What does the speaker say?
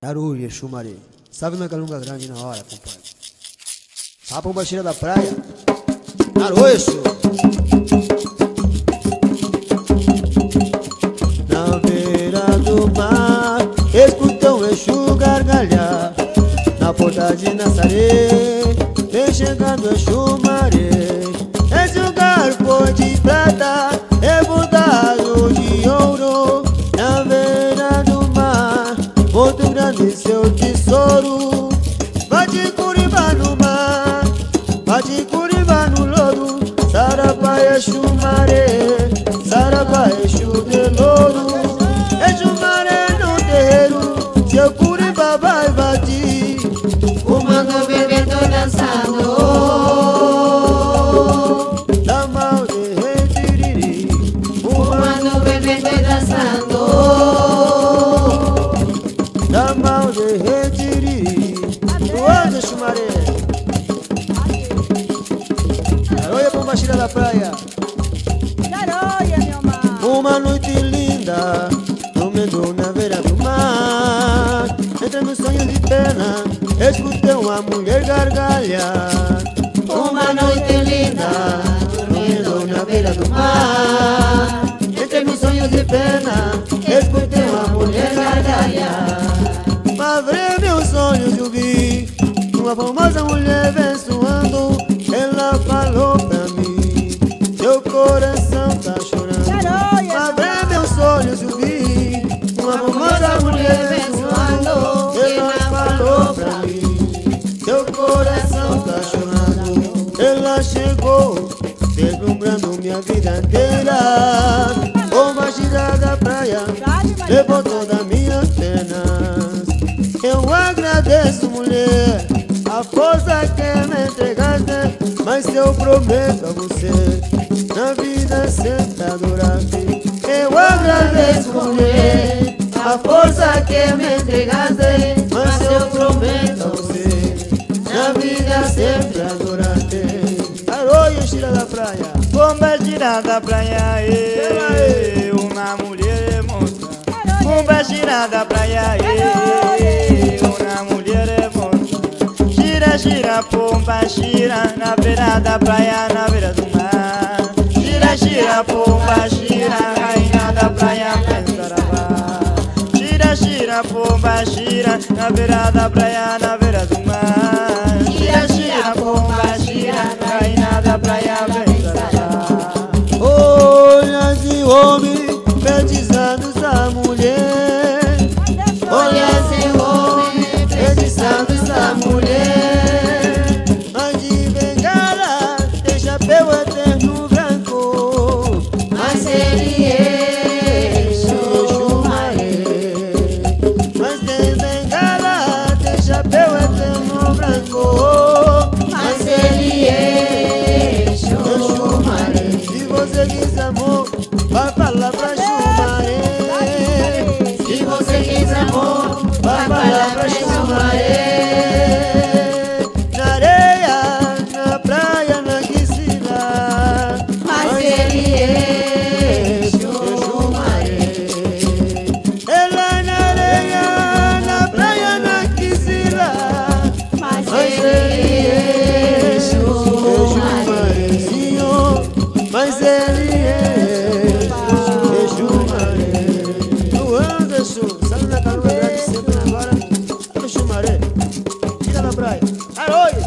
Arulho, Exu Maré. Salve minha calunga grande na hora, compadre. A Pombagira da Praia. Arulho, Exu. Na beira do mar, escuta um Exu gargalhar. Na porta de Nazaré, vem chegando Exu Maré. Esse lugar foi de prata, rebotado de ouro. Na beira do mar, muito grande seu tesouro. Bate Curimba no mar, bate Curimba no lodo. Sarava, Exu Maré, Sarava, Exu de louro. Exu Maré no terreiro, seu Curimba vai bater. O mango bebendo dançando, da mão de retiriri. O mango bebendo dançando, da mão de retiriri. Boa, Exu Maré. Garoia, Pombagira da Praia. Garoia, meu mar. Uma noite linda, dormindo na beira do mar. Entre meus sonhos de pena, escutei uma mulher gargalhar. Uma noite linda, dormindo na beira do mar. Entre meus sonhos de pena, escutei uma mulher gargalhar. Abre meus sonhos de ouvir uma famosa mulher vem suando. Ela falou pra mim, seu coração tá chorando. Abre meus sonhos de ouvir uma famosa mulher vem suando. Ela falou pra mim, seu coração tá chorando. Ela chegou, deslumbrando minha vida inteira. Pombagira da Praia, levou toda a minha pena. Eu agradeço, mulher, a força que me entregaste. Mas eu prometo a você, na vida sempre adorar-te. Eu agradeço, mulher, a força que me entregaste. Mas eu prometo a você, na vida sempre adorar-te. Aroi, Exu da Praia. Pombagira da Praia, uma mulher monstra. Pombagira da Praia, gira, pomba, gira, na beira da praia, na beira do mar. Gira, gira, pomba, gira, rainha da praia, vem Sarava. Gira, gira, pomba, gira, na beira da praia, na beira do mar. Gira, gira, pomba, gira, rainha da praia, vem Sarava. Olha esse homem, petizando essa mulher. Olha esse homem, petizando essa mulher. Vai falar pra Exu Maré. Se você quis amor, vai falar pra Exu Maré. Na areia, na praia, na piscina, mas ele é Exu Maré. Ela na areia, na praia, na piscina, mas ele é Exu Maré. Senhor, mas ele é Exu, sabe na calunga grande, sempre agora, Exu Maré, tira na praia, aroi!